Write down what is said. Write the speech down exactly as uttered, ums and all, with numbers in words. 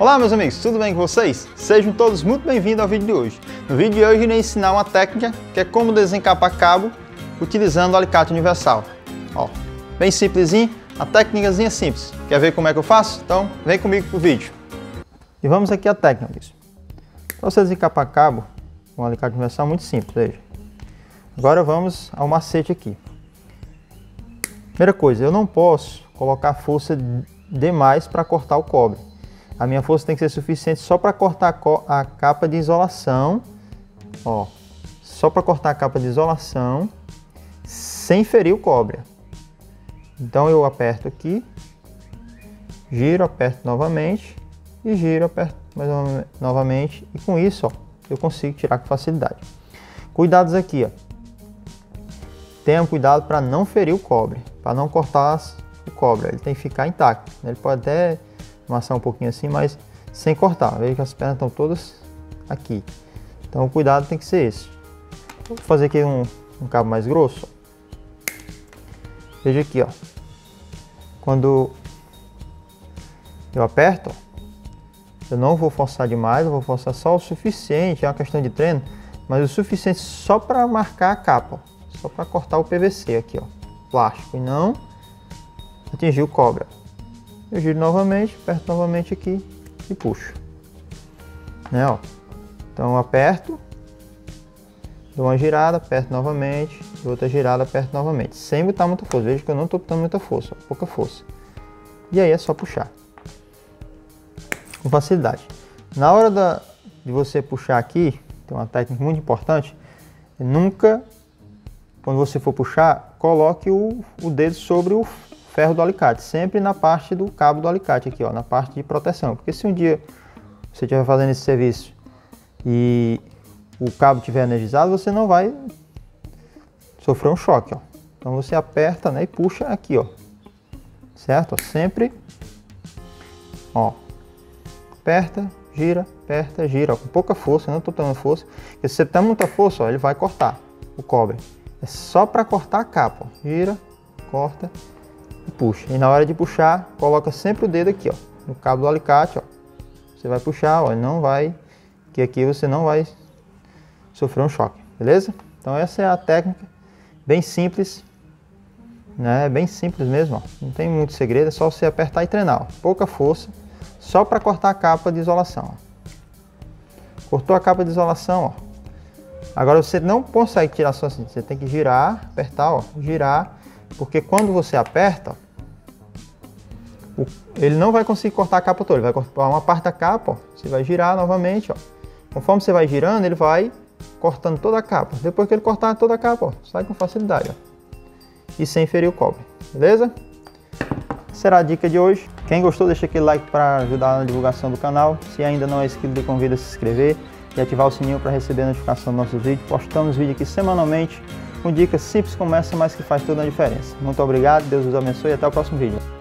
Olá meus amigos, tudo bem com vocês? Sejam todos muito bem-vindos ao vídeo de hoje. No vídeo de hoje irei ensinar uma técnica que é como desencapar cabo utilizando o alicate universal. Ó, bem simplesinho, uma técnicazinha simples. Quer ver como é que eu faço? Então vem comigo pro vídeo. E vamos aqui à técnica, amigos. Para você desencapar cabo com o alicate universal é muito simples, veja. Agora vamos ao macete aqui. Primeira coisa, eu não posso colocar força demais para cortar o cobre. A minha força tem que ser suficiente só para cortar a capa de isolação, ó, só para cortar a capa de isolação, sem ferir o cobre. Então eu aperto aqui, giro, aperto novamente e giro, aperto mais novamente e com isso, ó, eu consigo tirar com facilidade. Cuidados aqui, ó. Tenha cuidado para não ferir o cobre, para não cortar o cobre, ele tem que ficar intacto, ele pode até amassar um pouquinho assim, mas sem cortar. Veja que as pernas estão todas aqui. Então o cuidado tem que ser esse. Vou fazer aqui um, um cabo mais grosso. Veja aqui, ó. Quando eu aperto, ó, eu não vou forçar demais, eu vou forçar só o suficiente, é uma questão de treino, mas o suficiente só para marcar a capa, ó, só para cortar o P V C aqui, ó, plástico, e não atingir o cobre. Eu giro novamente, aperto novamente aqui e puxo, né, ó. Então eu aperto, dou uma girada, aperto novamente, dou outra girada, aperto novamente, sem botar muita força. Veja que eu não estou botando muita força, ó, pouca força. E aí é só puxar com facilidade. Na hora da, de você puxar aqui, tem uma técnica muito importante, nunca, quando você for puxar, coloque o, o dedo sobre o ferro do alicate, sempre na parte do cabo do alicate aqui, ó, na parte de proteção, porque se um dia você estiver fazendo esse serviço e o cabo estiver energizado, você não vai sofrer um choque, ó. Então você aperta, né, e puxa aqui, ó, certo? Ó, sempre, ó, aperta, gira, aperta, gira, ó, com pouca força, não estou tomando força, porque se você tem muita força, ó, ele vai cortar o cobre, é só para cortar a capa, ó. Gira, corta, puxa. E na hora de puxar, coloca sempre o dedo aqui, ó, no cabo do alicate, ó. Você vai puxar, ó, não vai, que aqui você não vai sofrer um choque, beleza? Então essa é a técnica, bem simples, né? Bem simples mesmo, ó. Não tem muito segredo, é só você apertar e treinar, ó. Pouca força, só para cortar a capa de isolação, ó. Cortou a capa de isolação, ó. Agora você não consegue tirar só assim, você tem que girar, apertar, ó, girar. Porque quando você aperta, ele não vai conseguir cortar a capa toda, ele vai cortar uma parte da capa, ó, você vai girar novamente, ó. Conforme você vai girando, ele vai cortando toda a capa. Depois que ele cortar toda a capa, ó, sai com facilidade, ó, e sem ferir o cobre, beleza? Será a dica de hoje. Quem gostou, deixa aquele like para ajudar na divulgação do canal. Se ainda não é inscrito, convido a se inscrever e ativar o sininho para receber a notificação dos nossos vídeos. Postamos vídeo aqui semanalmente, com dicas simples como essa, mas que faz toda a diferença. Muito obrigado, Deus os abençoe e até o próximo vídeo.